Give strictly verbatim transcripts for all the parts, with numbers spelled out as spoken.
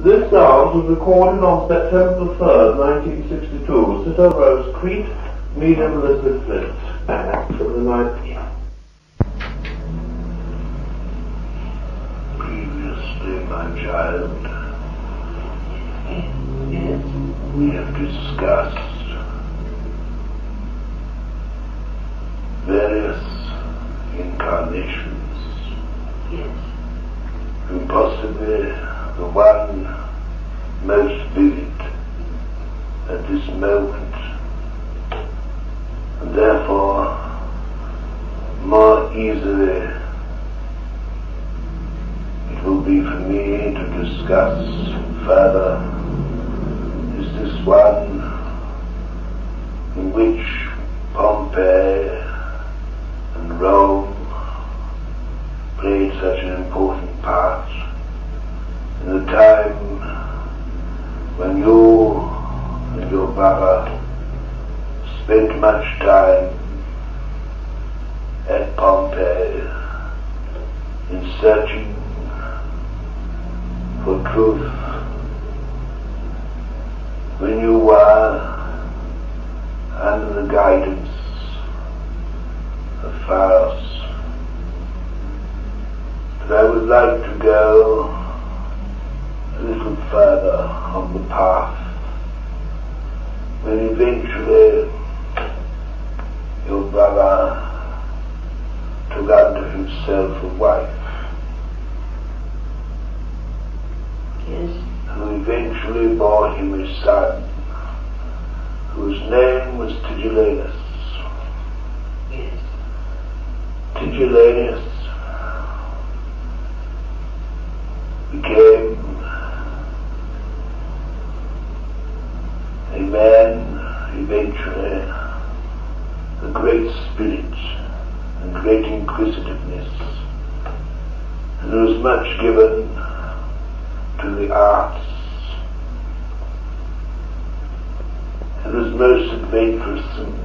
This sound was recorded on September third, nineteen sixty-two. Sitter Rose Crete, medium listed flint. Back to the night. Previously, my child, yes, we have discussed various incarnations. Yes. And possibly the one most vivid at this moment, and therefore more easily it will be for me to discuss further, is this one in which Pompeii and Rome played such an important part in the time when you and your brother spent much time at Pompeii in searching for truth, when you were under the guidance of Pharos. But I would like to go a little further on the path, when eventually your brother took unto himself a wife, yes, who eventually bore him a son, whose name was Tigellinus. Yes. Tigellinus became a man, eventually, a great spirit and great inquisitiveness, and was much given to the arts, and was most adventurous, and,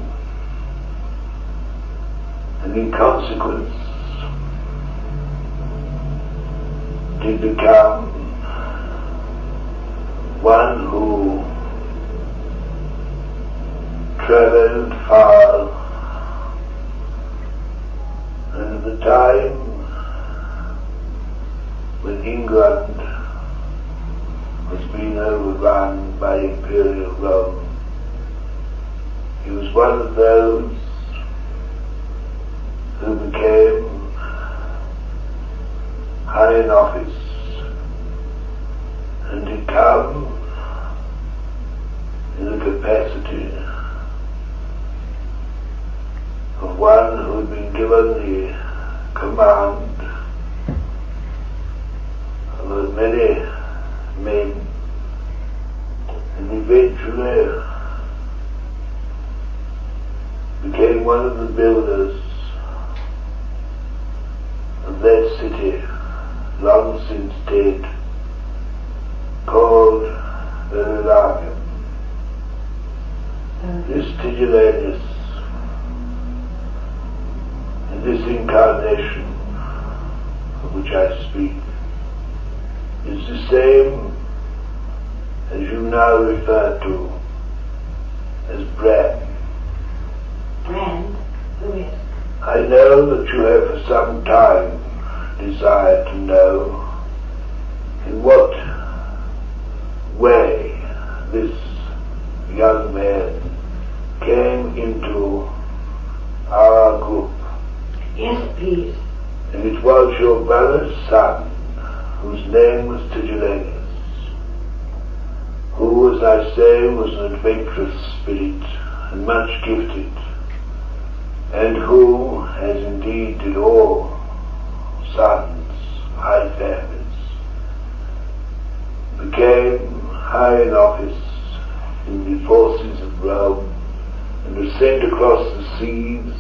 and in consequence did become one who travelled far, and at the time when England was being overrun by Imperial Rome, he was one of those who became high in office and had come in the capacity of one who had been given the command of many men, and eventually became one of the builders of that city, long since dead, called Verulamium. This Tigellinus, in this incarnation of which I speak, is the same as you now refer to as Bram. Bram? Who is? I know that you have for some time desired to know in what way this young man came into our group. Yes, please. And it was your brother's son, whose name was Tigellinus, who, as I say, was an adventurous spirit and much gifted, and who, as indeed did all sons of high families, became high in office in the forces of Rome, and was sent across the seas,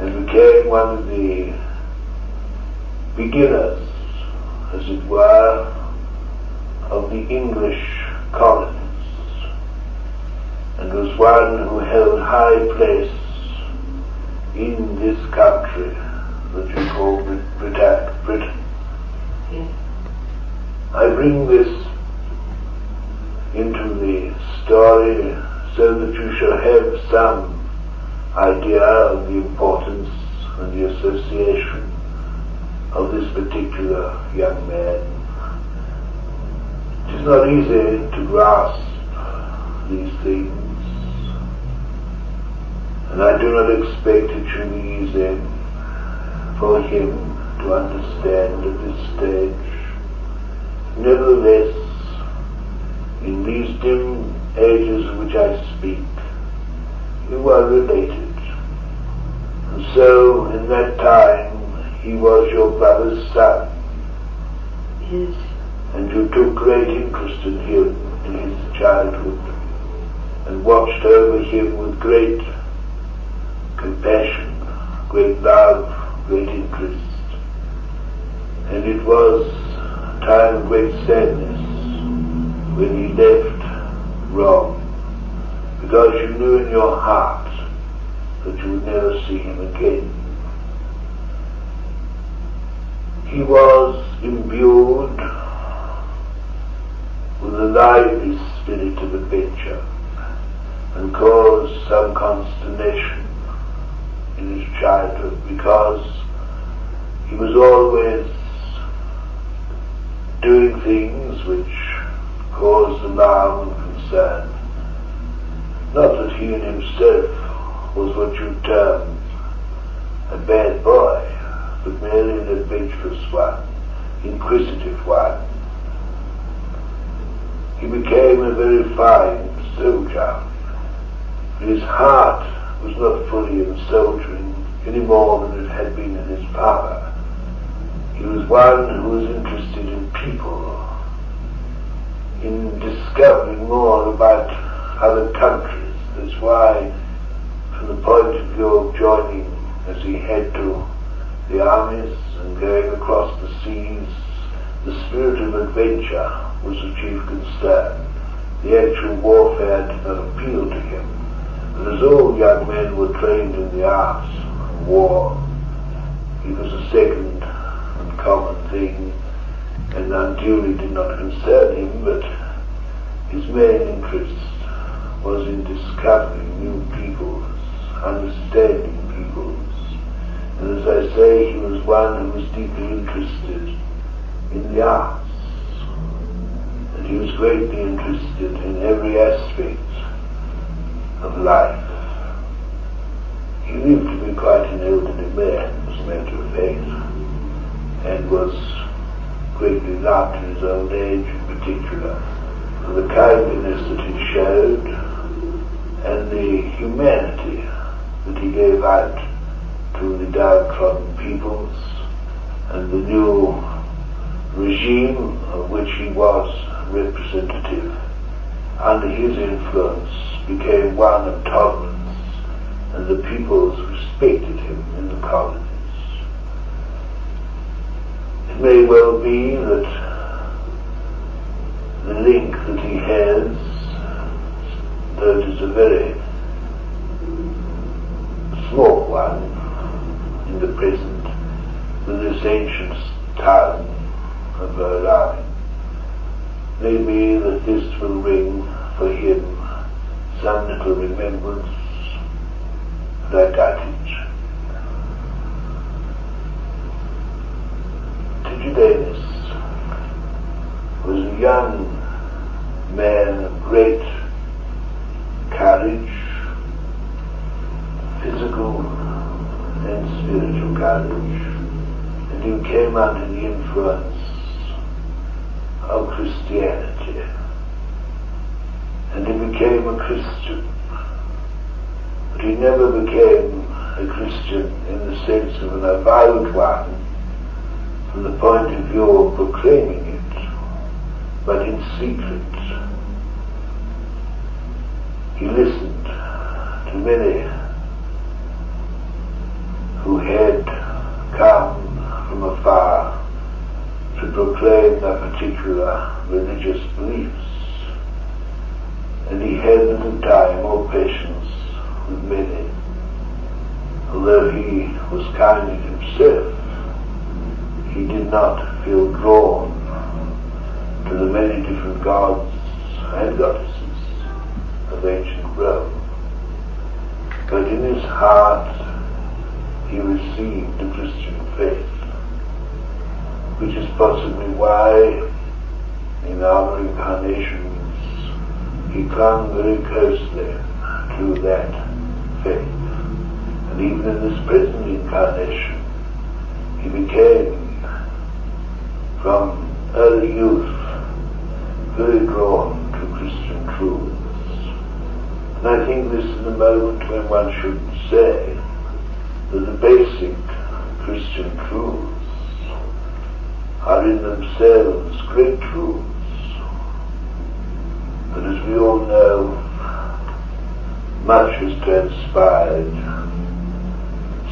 and became one of the beginners, as it were, of the English colonies, and was one who held high place in this country that you call Brit- Brit- Britain. Yes. I bring this into the story so that you shall have some idea of the importance and the association of this particular young man. It is not easy to grasp these things, and I do not expect it should be easy for him to understand at this stage. Nevertheless, in these dim ages of which I speak, you are related, and so in that time he was your brother's son. Yes. And you took great interest in him in his childhood, and watched over him with great compassion, great love, great interest. And it was a time of great sadness when he left Rome, because you knew in your heart that you would never see him again. He was imbued with a lively spirit of adventure and caused some consternation in his childhood, because he was always doing things which caused alarm and concern. Not that he in himself was what you term a bad boy, but merely an adventurous one, inquisitive one. He became a very fine soldier. His heart was not fully in soldiering any more than it had been in his father. He was one who was interested in people, in discovering more about other countries. That's why, from the point of view of joining, as he had to, the armies and going across the seas, the spirit of adventure was the chief concern. The actual warfare did not appeal to him, but as all young men were trained in the arts of war, it was a second and common thing, and unduly did not concern him, but his main interest was in discovering new peoples, understanding peoples. And as I say, he was one who was deeply interested in the arts, and he was greatly interested in every aspect of life. He lived to be quite an elderly man, as a matter of fact, and was greatly loved in his old age in particular, for the kindliness that he showed and the humanity that he gave out to the downtrodden peoples and the new regime of which he was representative. Under his influence became one of tolerance, and the peoples respected him in the colonies. It may well be that the link that he has, though it is a very small one, in the present, with this ancient town of Verulamium, maybe that this will bring for him some little remembrance, and I doubt it. Tigellinus was a young man of great courage, physical and spiritual courage, and you came under the influence of Christianity, and he became a Christian. But he never became a Christian in the sense of an avowed one from the point of view of proclaiming it, but in secret. He listened to many who had come from afar to proclaim their particular religious beliefs, and he had little time or patience with many. Although he was kind in himself, he did not feel drawn to many different gods and goddesses of ancient Rome, but in his heart he received the Christian faith, which is possibly why in our incarnations he clung very closely to that faith. And even in this present incarnation, he became, from early youth, very drawn to Christian truths. And I think this is the moment when one should say that the basic Christian truths are in themselves great truths. But as we all know, much has transpired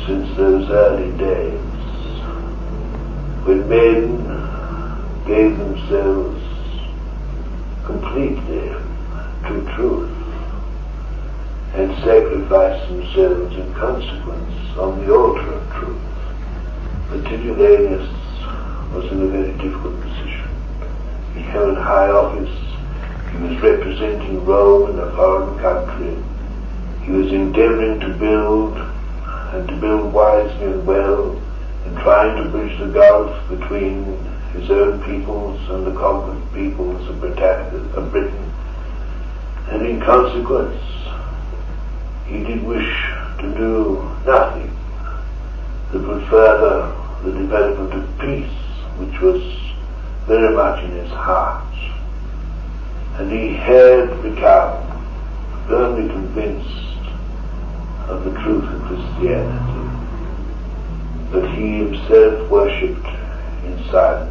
since those early days when men gave themselves completely to truth and sacrificed themselves in consequence on the altar of truth. But Tigellinus was in a very difficult position. He held high office. He was representing Rome in a foreign country. He was endeavoring to build, and to build wisely and well, and trying to bridge the gulf between his own peoples and the conquered peoples of Britain. And in consequence, he did wish to do nothing that would further the development of peace, which was very much in his heart. And he had become firmly convinced of the truth of Christianity, that he himself worshipped in silence.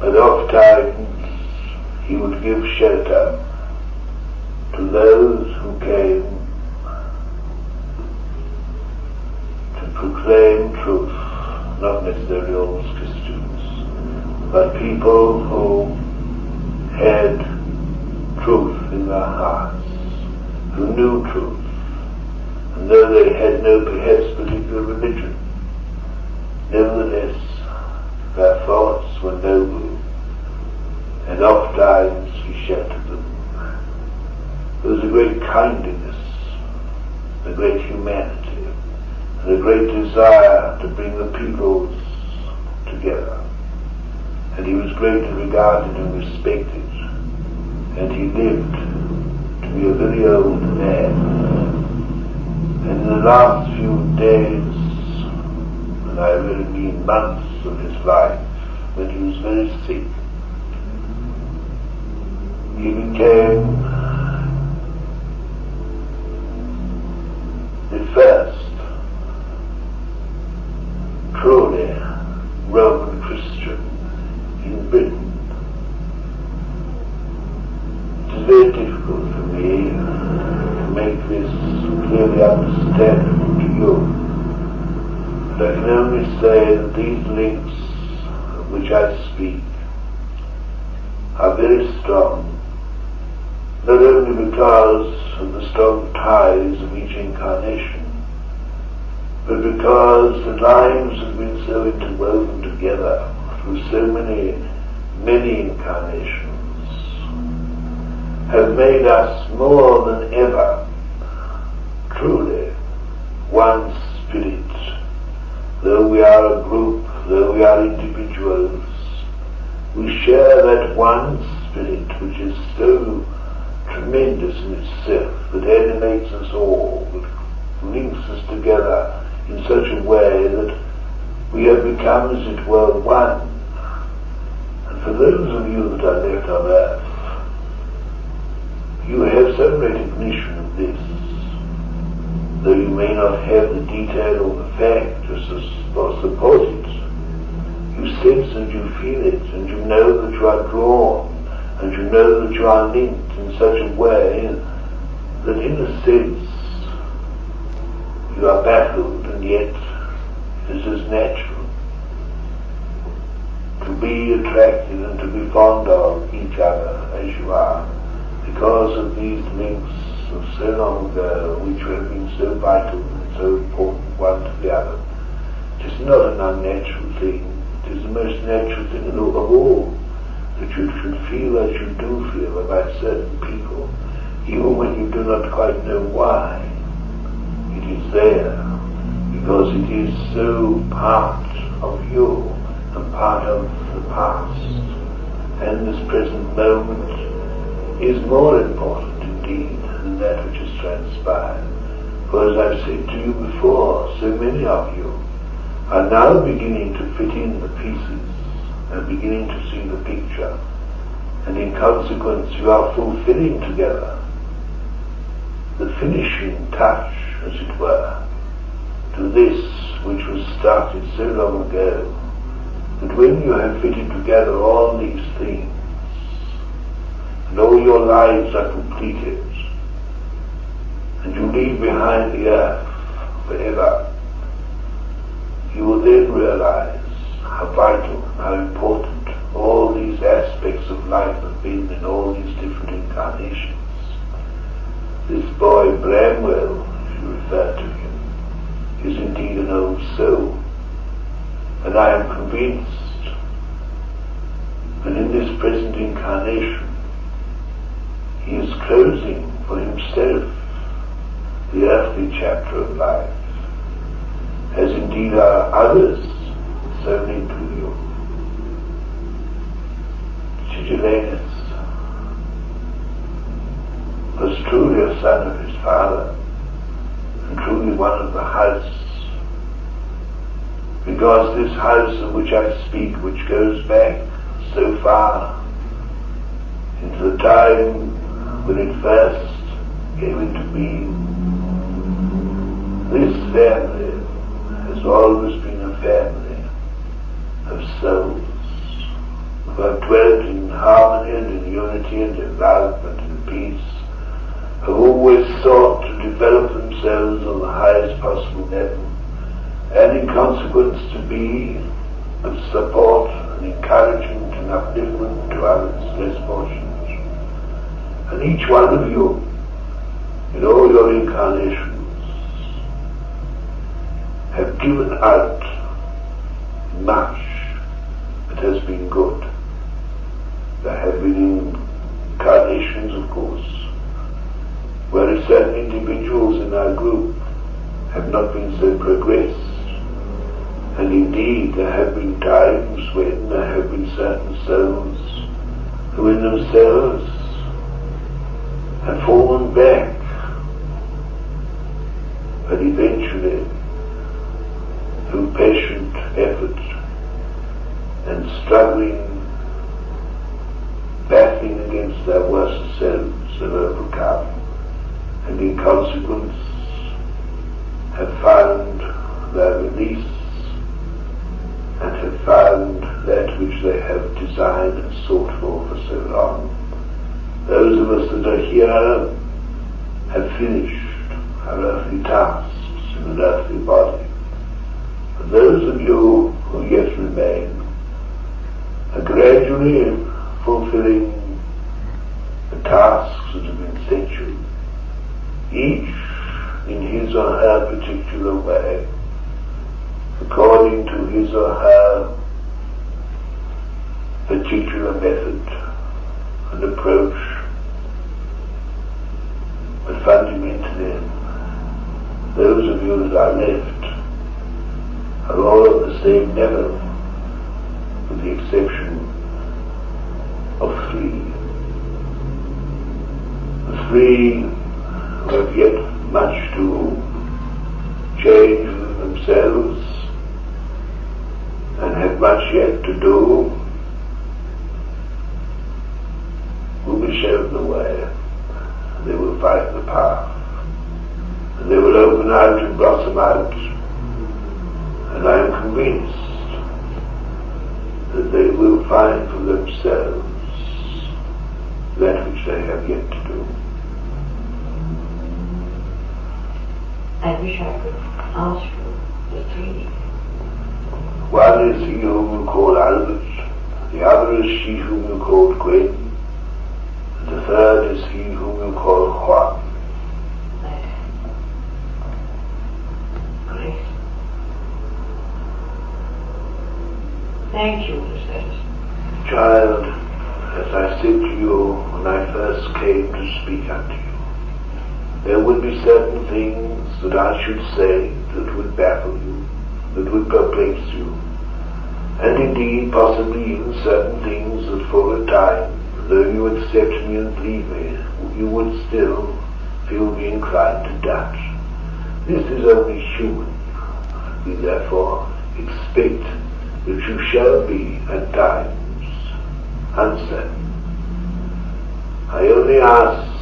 But oftentimes he would give shelter to those who came to proclaim truth, not necessarily always Christians, but people who had truth in their hearts, who knew truth, and though they had no perhaps particular religion, nevertheless their thoughts were noble, and oft times he sheltered them. There was a great kindliness, a great humanity, and a great desire to bring the peoples together. And he was greatly regarded and respected, and he lived to be a very old man. And in the last few days, and I really mean months of his life, when he was very sick, he became the first truly Roman Christian in Britain. It is very difficult for me to make this clearly understandable to you, but I can only say that these links of which I speak are very strong, not only because of the strong ties of each incarnation, but because the lives have been so interwoven together through so many, many incarnations, have made us more than ever truly one spirit. Though we are a group, though we are individuals, we share that one spirit which is so tremendous in itself, that animates us all, that links us together in such a way that we have become, as it were, one. For those of you that are left on earth, you have some recognition of this, though you may not have the detail or the fact or support it. You sense and you feel it, and you know that you are drawn, and you know that you are linked in such a way that in a sense you are baffled, and yet this is natural. To be attracted and to be fond of each other as you are, because of these links of so long ago, which have been so vital and so important one to the other. It is not an unnatural thing. It is the most natural thing of all. that you should feel as you do feel about certain people, even when you do not quite know why. It is there, because it is so part of you, and part of the past. And this present moment is more important indeed than that which has transpired. For as I've said to you before, so many of you are now beginning to fit in the pieces and beginning to see the picture, and in consequence you are fulfilling together the finishing touch, as it were, to this which was started so long ago, that when you have fitted together all these things and all your lives are completed and you leave behind the earth forever, you will then realize how vital, how important all these aspects of life have been in all these different incarnations. This boy Bramwell, if you refer to him, is indeed an old soul, and I am convinced that in this present incarnation he is closing for himself the earthly chapter of life, as indeed are others, so need to you. Tigellinus was truly a son of his father, and truly one of the house, because this house of which I speak, which goes back so far into the time when it first came into being, this family has always been a family of souls who have dwelt in harmony and in unity and in love and in peace, who have always sought to develop themselves on the highest possible level, and in consequence to be of support and encouragement and upliftment to others' less fortunes. And each one of you, in all your incarnations, have given out much that has been good. There have been incarnations, of course, where certain individuals in our group have not been so progressed. And indeed, there have been times when there have been certain souls who in themselves have fallen back, but eventually, through patient effort and struggling, battling against their worst selves, have overcome, and in consequence have found their release, and have found that which they have designed and sought for for so long. Those of us that are here have finished our earthly tasks in an earthly body. And those of you who yet remain are gradually fulfilling the tasks that have been set you, each in his or her particular way, according to his or her particular method and approach, but fundamentally those of you that are left are all on the same level, with the exception of three. The three who have yet much to change themselves and have much yet to do, will be shown the way. They will find the path, and they will open out and blossom out, and I am convinced that they will find for themselves that which they have yet to do. I wish I could ask you the three. One is he whom you call Albert, the other is she whom you call Quentin, and the third is he whom you call Juan. Great. Thank you, Mister Child. as I said to you when I first came to speak unto you. There would be certain things that I should say that would baffle you, that would perplex you, and indeed possibly even certain things that for a time, though you accept me and leave me, you would still feel me inclined to doubt. This is only human. We therefore expect that you shall be at times uncertain. I only ask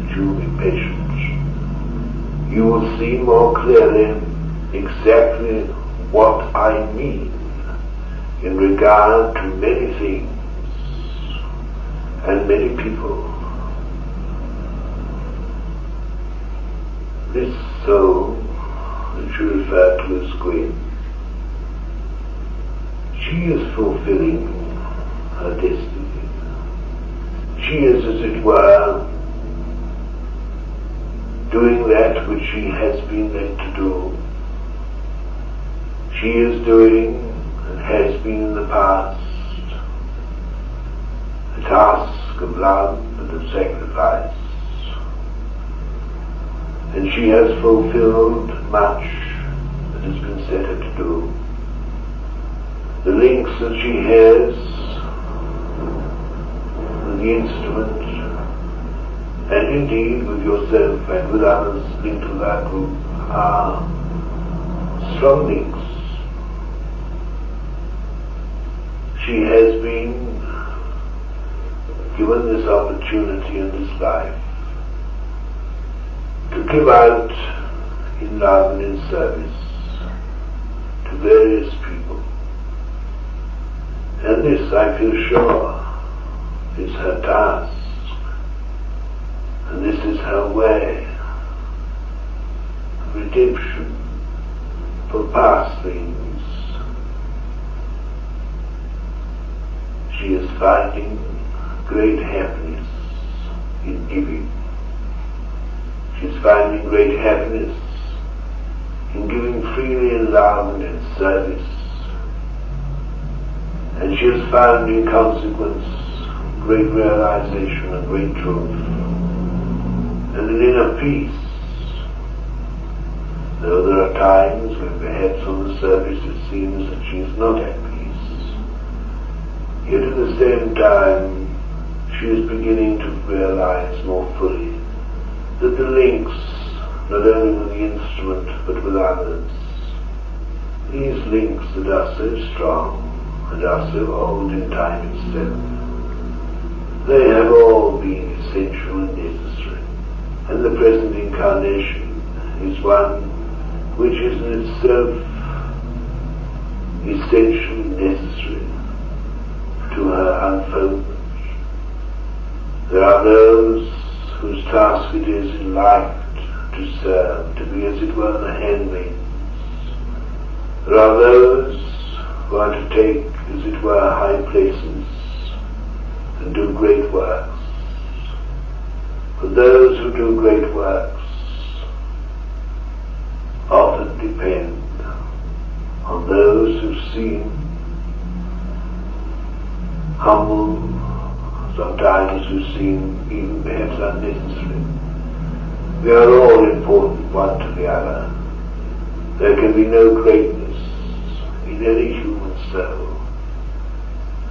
that you be patient. You will see more clearly exactly what I mean in regard to many things and many people. This soul that you refer to as Gwen, she is fulfilling her destiny. She is, as it were, doing that which she has been meant to do. She is doing, and has been in the past, the task of love and of sacrifice. And she has fulfilled much that has been set her to do. The links that she has, with the instrument, and indeed with yourself and with others linked to that group, are strong links. She has been given this opportunity in this life to give out in love and in service to various people. And this, I feel sure, is her task. And this is her way of redemption for past things. She is finding great happiness in giving. She is finding great happiness in giving freely in love and in service. And she has found in consequence great realization and great truth, and an inner peace. Though there are times when perhaps on the surface it seems that she is not at peace, yet at the same time she is beginning to realize more fully that the links, not only with the instrument but with others, these links that are so strong and are so old in time itself, they have all been essential and necessary. And the present incarnation is one which is in itself essential and necessary to her unfoldment. There are those whose task it is in life to serve, to be, as it were, the handmaidens. There are those who are to take, as it were, high places and do great works. For those who do great works often depend on those who seem humble, sometimes who seem even perhaps unnecessary. They are all important one to the other. There can be no greatness in any human soul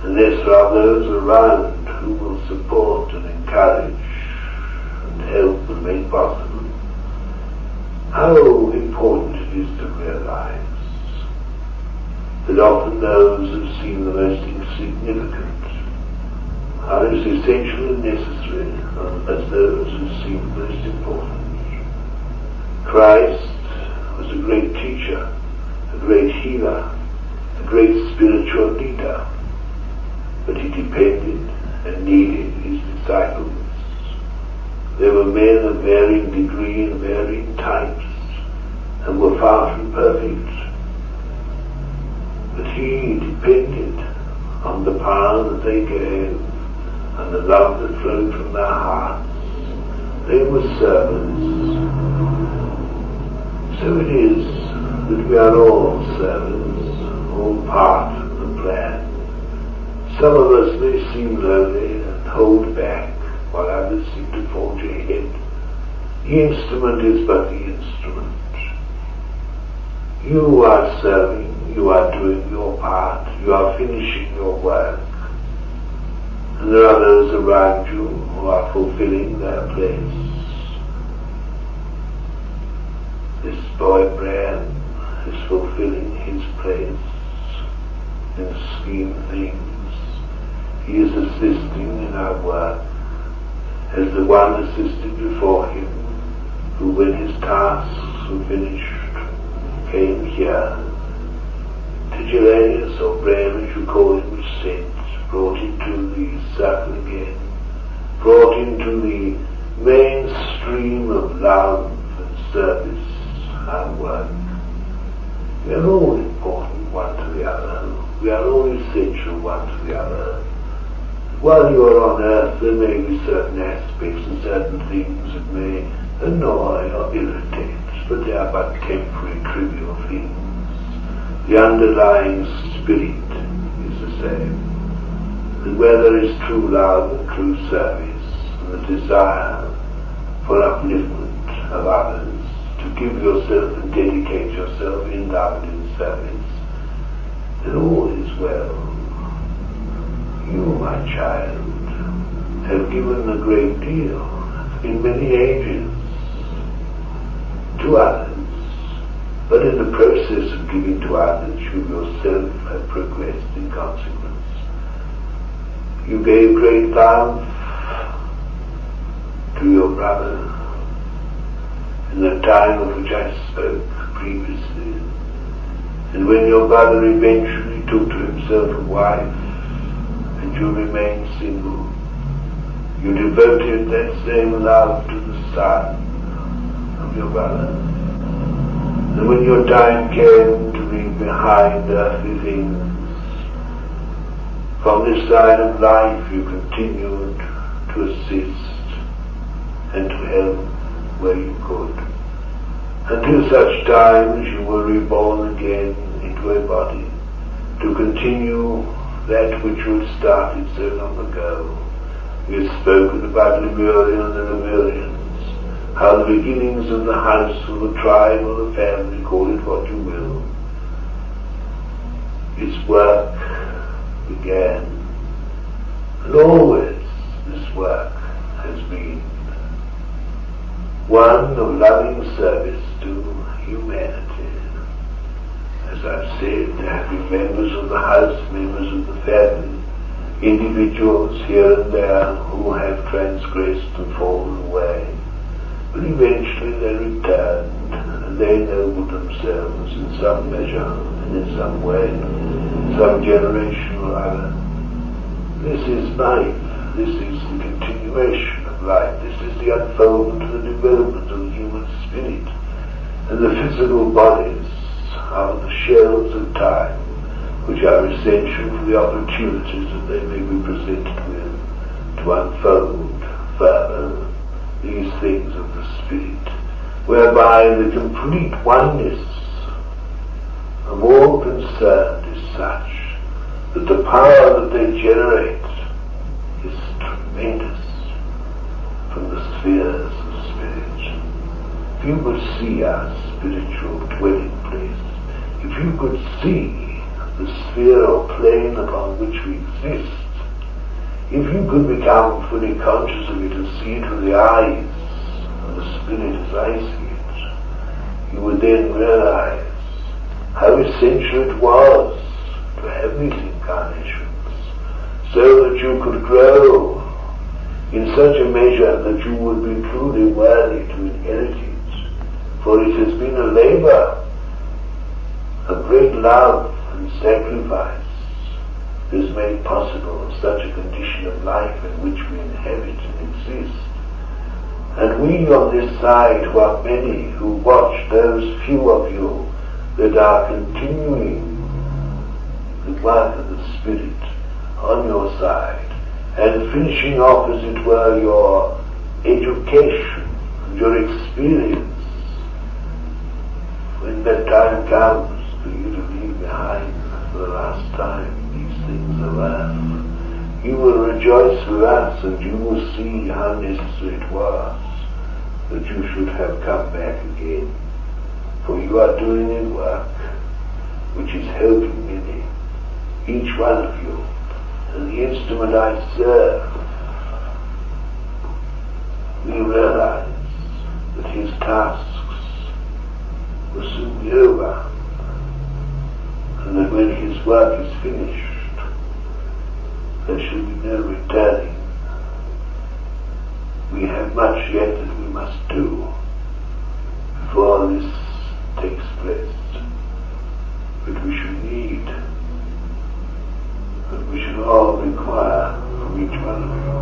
unless there are those around who will support and encourage and help and make possible how important it is to realize that often those who seem the most insignificant are as essential and necessary as those who seem most important. Christ was a great teacher, a great healer, a great spiritual leader, but he depended and needed his disciples. They were men of varying degree and varying types, and were far from perfect. But he depended on the power that they gave, and the love that flowed from their hearts. They were servants. So it is that we are all servants, all part of the plan, Some of us may seem lonely and hold back, while others seem to forge ahead. The instrument is but the instrument. You are serving, you are doing your part, you are finishing your work. And there are those around you who are fulfilling their place. This boy Bran is fulfilling his place in scheme things. He is assisting in our work as the one assisted before him, who when his tasks were finished came here. Tigellinus, or Bran as you call him, said, brought into the circle again, brought into the mainstream of love and service and work. We are all important one to the other. We are all essential one to the other. While you are on earth, there may be certain aspects and certain things that may annoy or irritate, but they are but temporary, trivial things. The underlying spirit is the same. And where there is true love and true service, and the desire for upliftment of others, to give yourself and dedicate yourself in love and in service, then all is well. You, my child, have given a great deal in many ages to others, but in the process of giving to others, you yourself have progressed in consequence. You gave great love to your brother in the time of which I spoke previously. And when your brother eventually took to himself a wife and you remained single, you devoted that same love to the son of your brother. And when your time came to leave behind earthly things, from this side of life you continued to assist and to help where you could, until such time as you were reborn again into a body, to continue that which you had started so long ago. We have spoken about Lemuria and the Lemurians, how the beginnings of the house or the tribe or the family, call it what you will, its work began, and always this work has been one of loving service to humanity. As I've said, there have been members of the house, members of the family, individuals here and there who have transgressed and fallen away, but eventually they returned, and they ennobled themselves in some measure and in some way, some generation or other. This is life. This is the continuation of life. This is the unfoldment and the development of the human spirit. And the physical bodies are the shells of time, which are essential for the opportunities that they may be presented with to unfold further these things of the spirit, whereby the complete oneness of all concerned is such that the power that they generate is tremendous from the spheres of spirit. If you could see our spiritual dwelling place, if you could see the sphere or plane upon which we exist, if you could become fully conscious of it and see it with the eyes of the spirit as I see it, you would then realize how essential it was to have these incarnations, so that you could grow in such a measure that you would be truly worthy to inherit it. For it has been a labor of great love and sacrifice that is made possible in such a condition of life in which we inhabit and exist. And we on this side, who are many, who watch those few of you that are continuing the work of the Spirit on your side and finishing off, as it were, your education and your experience, when that time comes for you to leave behind for the last time these things in the land. He will rejoice with us, and you will see how necessary it was that you should have come back again. For you are doing a work which is helping many, each one of you, and the instrument I serve. We realize that his tasks will soon be over, and that when his work is finished, there shall be no returning. We have much yet that we must do before this takes place, but we shall need, and we shall all require from each one of you,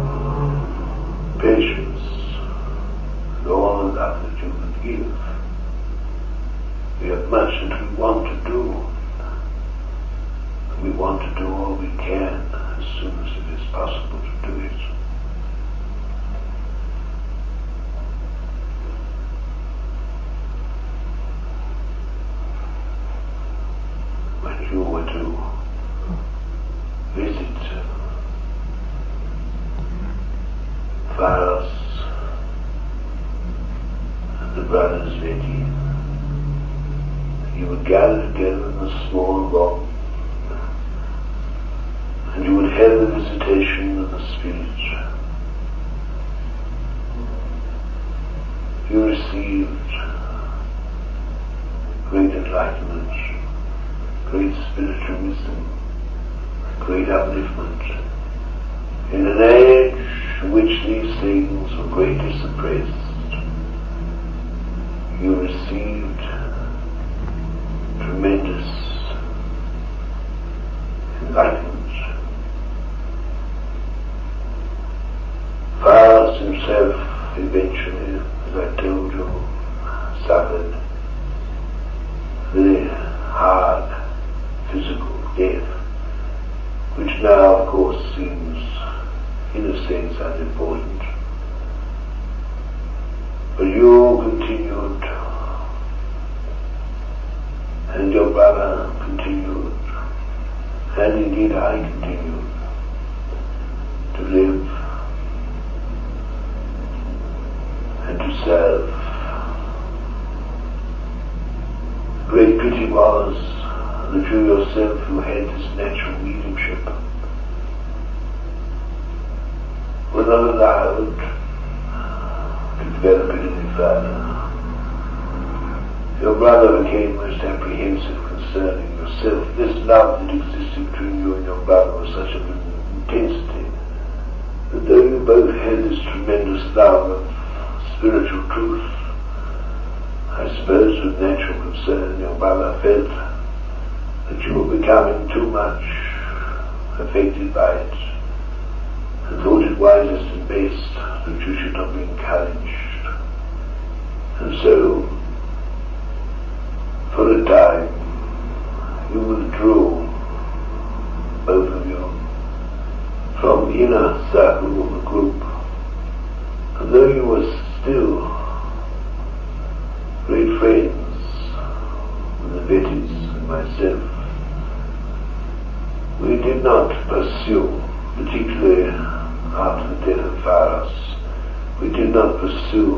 patience and all the love that you can give. We have much that we want to do. We want to do all we can as soon as it is possible to do it. When you were to visit Pharos and the brothers Veti, you would gather together in a small room, and you would have the visitation of the Spirit. You received great enlightenment, great spiritual wisdom, great upliftment, in an age in which these things were greatly suppressed. You received tremendous enlightenment. Pharos himself eventually, as I told you, suffered the hard physical death, which now of course seems in a sense unimportant. But you continued, and your brother continued, and indeed I continued to live and to serve. The great pity was that you yourself, who had this natural mediumship, were not allowed to develop it any further. Your brother became most apprehensive concerning yourself. This love that existed between you and your brother was such an intensity that though you both had this tremendous love of spiritual truth, I suppose with natural concern your brother felt that you were becoming too much affected by it, and thought it wisest and best that you should not be encouraged. And so, for a time, you withdrew, both of you, from the inner circle of the group, and though you were still great friends with the Vetis and myself, we did not pursue, particularly after the death of Pharos, we did not pursue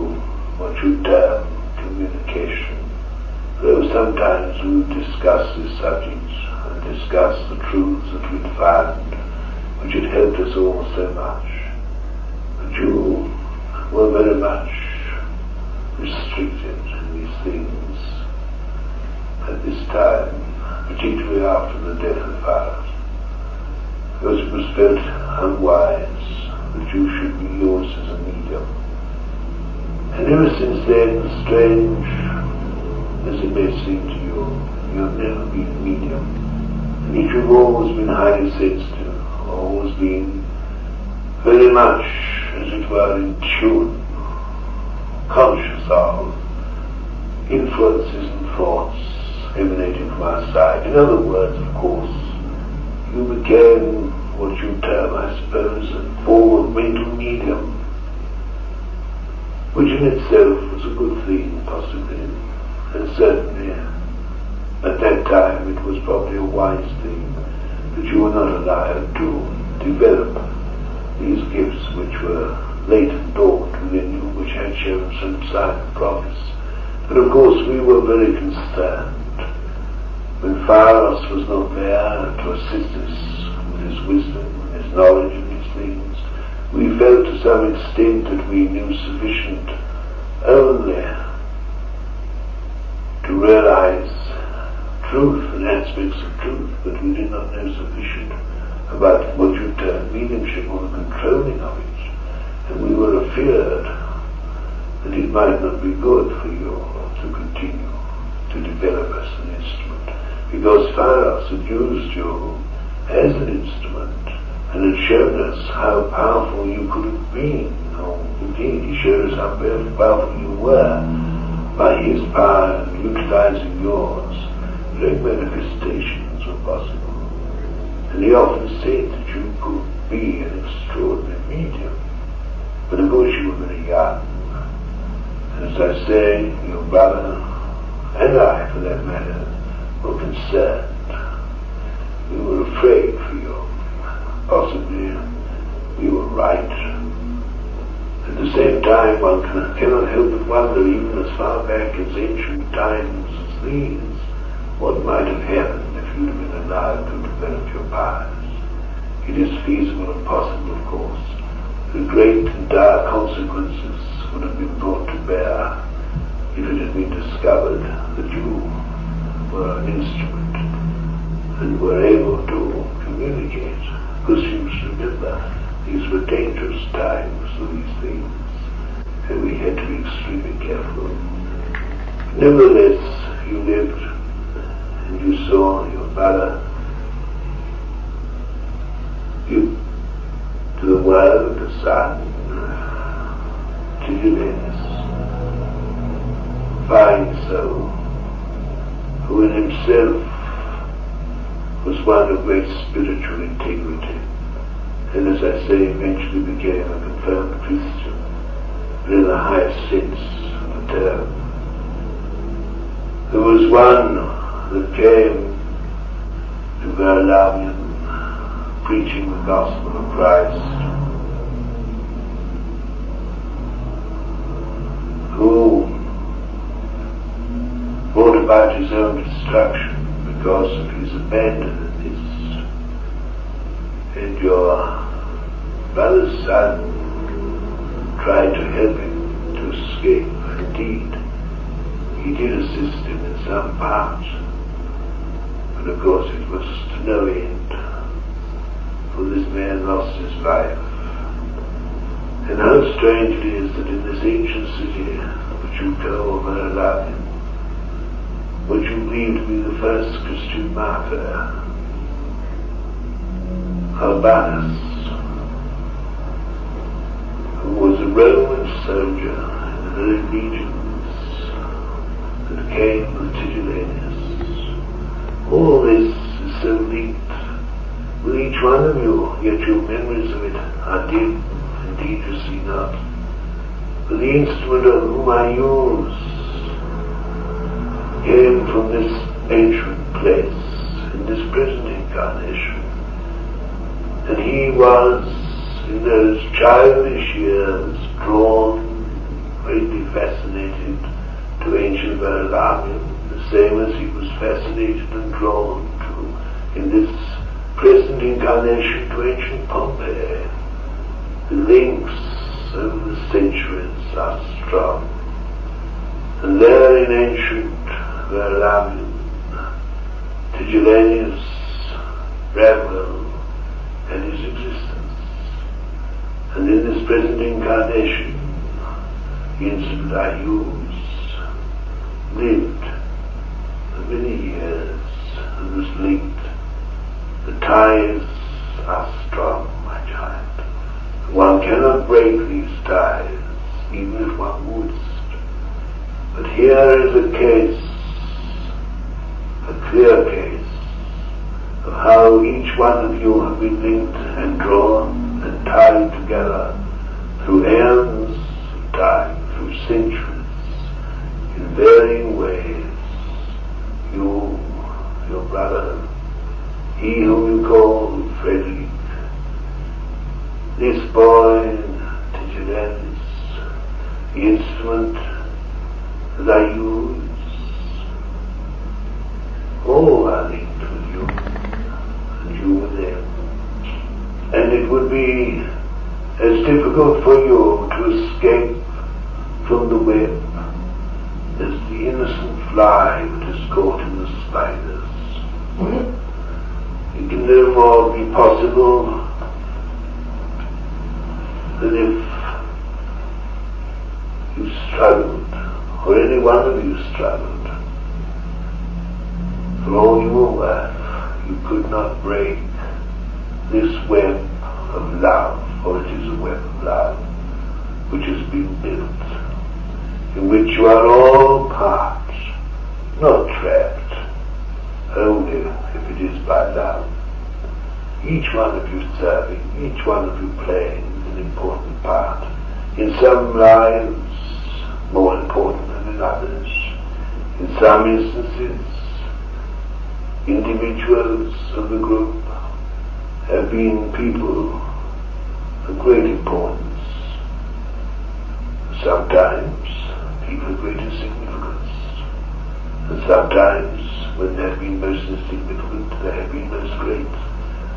what you term communication, though sometimes we would discuss this subject and discuss the truths that we'd found, which had helped us all so much. But you were very much restricted in these things at this time, particularly after the death of Pharos, because it was felt unwise that you should be yours as a medium. And ever since then, strange as it may seem to you, you have never been a medium, and yet you've always been highly sensitive, always been very much, as it were, in tune, conscious of influences and thoughts emanating from outside. In other words, of course, you became what you term, I suppose, a form of mental medium, which in itself was a good thing, possibly, and certainly at that time it was probably a wise thing, that you Juno and I to develop these gifts which were latent dormant within you, which had shown some sign of promise. But of course we were very concerned when Pharos was not there to assist us with his wisdom and his knowledge of these things. We felt to some extent that we knew sufficient only to realize truth and aspects of truth, but we did not know sufficient about what you term mediumship or the controlling of it, and we were afeard that it might not be good for you to continue to develop us an instrument, because Pharos had used you as an instrument and had shown us how powerful you could have been, or indeed he showed us how very powerful you were by his power and utilizing yours. Great manifestations were possible, and he often said that you could be an extraordinary medium, but of course you were very young, and as I say, your brother and I for that matter were concerned. We were afraid for you. Possibly we were right. At the same time, one can, cannot help but wonder, even as far back as ancient times as these, what might have happened if you had been allowed to develop your powers. It is feasible and possible, of course, that great and dire consequences would have been brought to bear if it had been discovered that you were an instrument and were able to communicate. Because you should remember, these were dangerous times for these things, and we had to be extremely careful. Nevertheless, you lived and you saw your mother give to the world the son, Tigellinus, fine soul, who in himself was one of great spiritual integrity, and as I say, eventually became a confirmed Christian, but in the highest sense of the term. There was one that came to Verulamium preaching the gospel of Christ, who brought about his own destruction because of his abandonment. And your brother's son tried to help him to escape. Indeed, he did assist him in some parts, but of course it was to no end, for this man lost his life. And how strange it is that in this ancient city, which you call Verulamium, what you believe to be the first Christian martyr, Albanus, who was a Roman soldier in the very legions that came with Tigellinus. All this is so linked with each one of you, yet your memories of it are dim. Indeed, you see not. But the instrument of whom I use came from this ancient place in this present incarnation. And he was, in those childish years, drawn, greatly fascinated to ancient Verulamium, the same as he was fascinated and drawn to, in this present incarnation, to ancient Pompeii. The links over the centuries are strong. And there in ancient Verulamium, Tigellinus, Bramwell, and his existence. And in this present incarnation, the instrument I use lived for many years and was linked. The ties are strong, my child. One cannot break these ties, even if one would. But here is a case, a clear case, of how each one of you have been linked and drawn and tied together through eons of time, through centuries, in varying ways. You, your brother, he whom you call This boy, Tigellinus, instrument thy use, all are linked with you, and you with them. And it would be as difficult for you to escape from the web as the innocent fly that is caught in the spiders. Mm-hmm. It can therefore be possible that if you struggled, or any one of you struggled, for all you were worth, you could not break this web of love, for it is a web of love, which has been built, in which you are all parts, not trapped, only if it is by love. Each one of you serving, each one of you playing an important part, in some lives more important than in others, in some instances individuals of the group have been people of great importance, sometimes people of greater significance, and sometimes when they have been most insignificant they have been most great,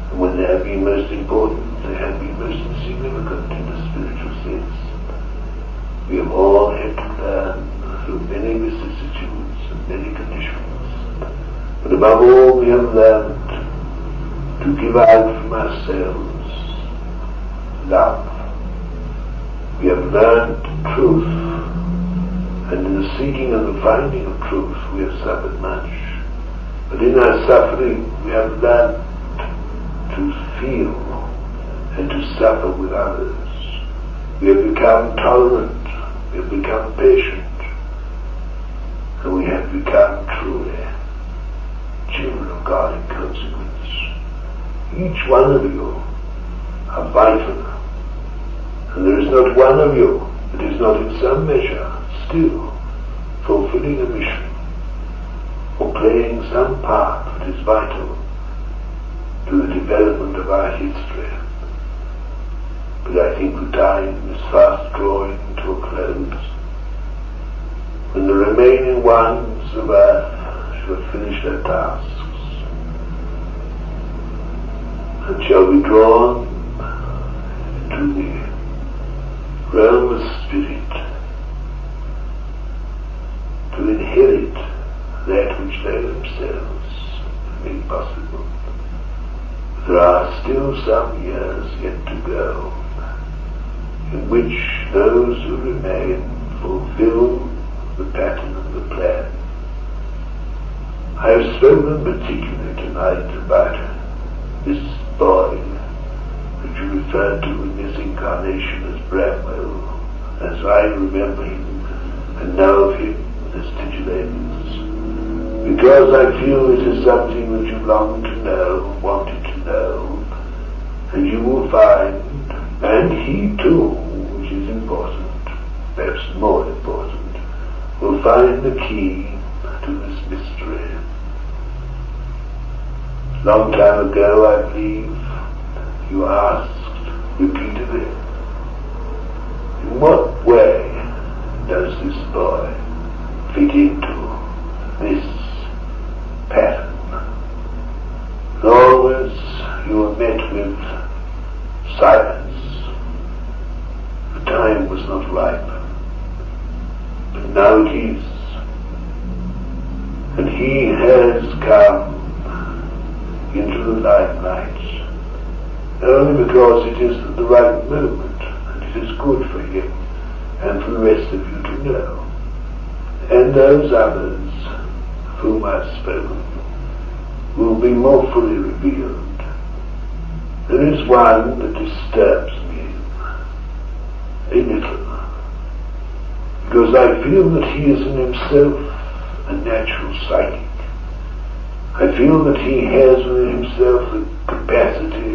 and when they have been most important they have been most insignificant in the spiritual sense. We have all had to learn through many vicissitudes and many conditions, but above all we have learned to give out from ourselves love. We have learned truth, and in the seeking and the finding of truth we have suffered much, but in our suffering we have learned to feel and to suffer with others. We have become tolerant, we have become patient, and we have become truly children of God in consequence. Each one of you are vital, and there is not one of you that is not in some measure still fulfilling a mission or playing some part that is vital to the development of our history. But I think the time is fast drawing to a close, when the remaining ones of earth shall finish their tasks, and shall be drawn into the realm of spirit, to inherit that which they themselves made possible. There are still some years yet to go, in which those who remain fulfill the pattern of the plan. I have spoken particularly tonight about this boy that you referred to in his incarnation as Bramwell, as I remember him and know of him as Tigellinus, because I feel it is something that you long to know, wanted to know, and you will find. And he too, which is important, perhaps more important, will find the key to this mystery. Long time ago, I believe, you asked repeatedly, in what way does this boy fit into this pattern? And always you were met with silence. Time was not ripe, but now it is, and he has come into the limelight only because it is at the right moment, and it is good for him and for the rest of you to know, and those others of whom I have spoken will be more fully revealed. There is one that disturbs me a little, because I feel that he is in himself a natural psychic. I feel that he has within himself the capacity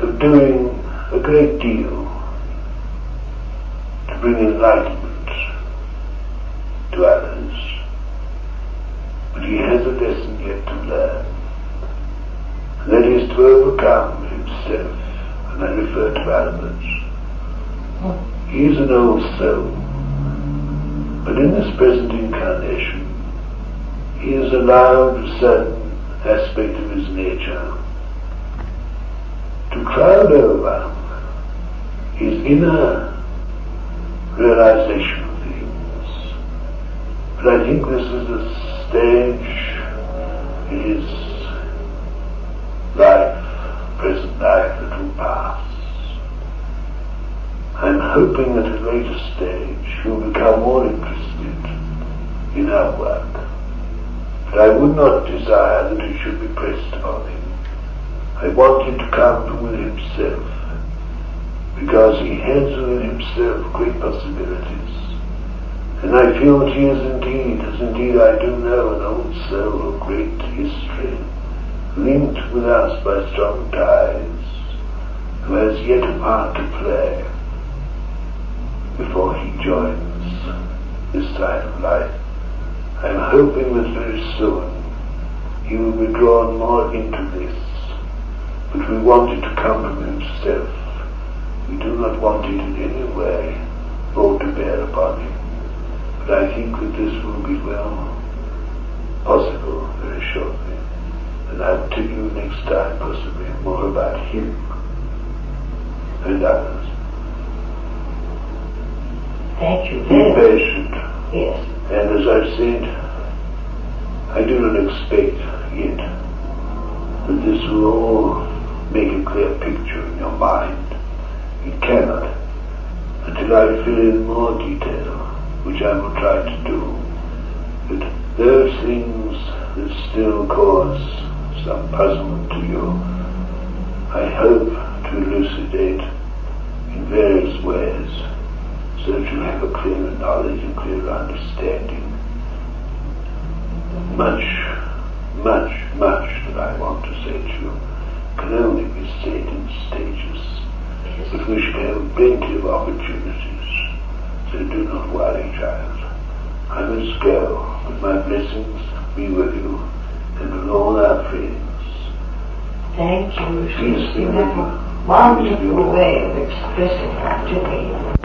of doing a great deal to bring enlightenment to others, but he has a lesson yet to learn, and that is to overcome himself I refer to Albert. He is an old soul, but in this present incarnation, he is allowed a certain aspect of his nature to cloud over his inner realization of things. But I think this is a stage in his life, present life, that will pass. I'm hoping that at a later stage you'll become more interested in our work. But I would not desire that it should be pressed upon him. I want him to come with himself, because he has within himself great possibilities. And I feel that he is indeed, as indeed I do know, an old soul of great history, linked with us by strong ties, who has yet a part to play before he joins this side of life. I am hoping that very soon he will be drawn more into this, but we want it to come from himself. We do not want it in any way brought to bear upon him. But I think that this will be well possible very shortly, and I'll tell you next time possibly more about him and others. Thank you. Be patient. Yes. And as I've said, I do not expect yet that this will all make a clear picture in your mind. It cannot, until I fill in more detail, which I will try to do. But those things that still cause some puzzlement to you, I hope to elucidate in various ways, so that you have a clearer knowledge and clearer understanding. Much, much, much that I want to say to you can only be said in stages, but we shall have plenty of opportunities, so do not worry, child. I must go, but my blessings be with you and with all our friends. Thank you. She's been a wonderful way of expressing that to me.